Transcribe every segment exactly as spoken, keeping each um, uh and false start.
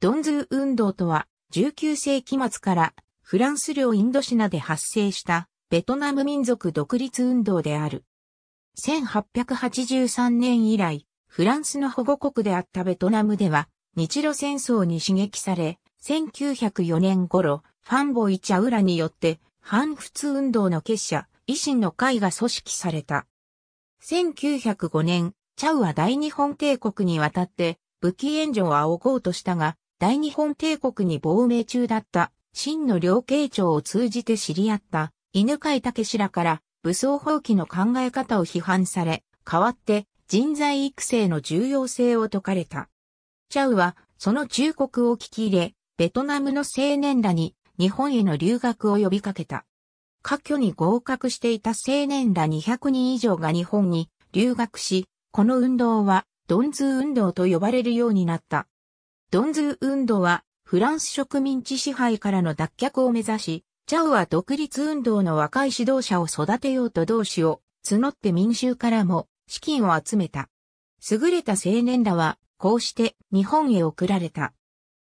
ドンズー運動とは、じゅうきゅう世紀末からフランス領インドシナで発生したベトナム民族独立運動である。せんはっぴゃくはちじゅうさんねん以来、フランスの保護国であったベトナムでは、日露戦争に刺激され、せんきゅうひゃくよねん頃、ファン・ボイ・チャウラによって、反仏運動の結社、維新の会が組織された。せんきゅうひゃくごねん、チャウは大日本帝国に渡って、武器援助を仰ごうとしたが、大日本帝国に亡命中だった、清の梁慶長を通じて知り合った、犬飼武氏らから、武装蜂起の考え方を批判され、代わって人材育成の重要性を説かれた。チャウは、その忠告を聞き入れ、ベトナムの青年らに、日本への留学を呼びかけた。科挙に合格していた青年らにひゃくにん以上が日本に留学し、この運動は、ドンズー運動と呼ばれるようになった。ドンズー運動はフランス植民地支配からの脱却を目指し、チャウは独立運動の若い指導者を育てようと同志を募って民衆からも資金を集めた。優れた青年らはこうして日本へ送られた。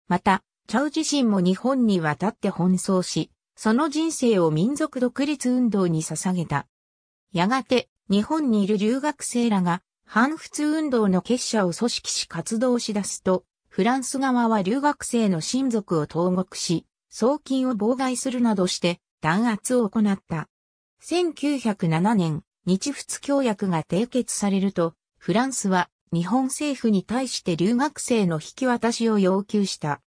また、チャウ自身も日本に渡って奔走し、その人生を民族独立運動に捧げた。やがて日本にいる留学生らが反仏運動の結社を組織し活動し出すと、フランス側は留学生の親族を投獄し、送金を妨害するなどして弾圧を行った。せんきゅうひゃくななねん、日仏協約が締結されると、フランスは日本政府に対して留学生の引き渡しを要求した。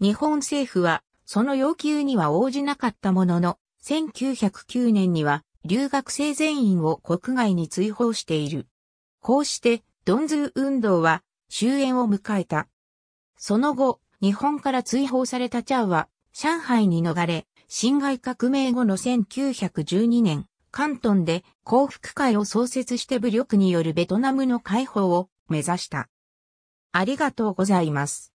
日本政府はその要求には応じなかったものの、せんきゅうひゃくきゅうねんには留学生全員を国外に追放している。こうして、ドンズー運動は終焉を迎えた。その後、日本から追放されたチャウは、上海に逃れ、辛亥革命後のせんきゅうひゃくじゅうにねん、広東で幸福会を創設して武力によるベトナムの解放を目指した。ありがとうございます。